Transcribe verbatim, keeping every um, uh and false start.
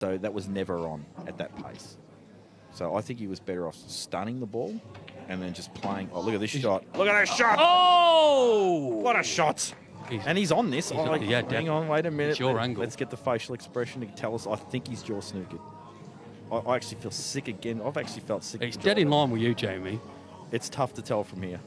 So that was never on at that pace. So I think he was better off stunning the ball and then just playing. Oh, look at this shot. Look at that shot. Oh! What a shot. He's, and he's on this. He's oh, like, yeah, hang definitely. on, wait a minute. It's your Let, angle. Let's get the facial expression to tell us. I think he's jaw snookered. I, I actually feel sick again. I've actually felt sick. He's dead in line with you, Jamie. It's tough to tell from here.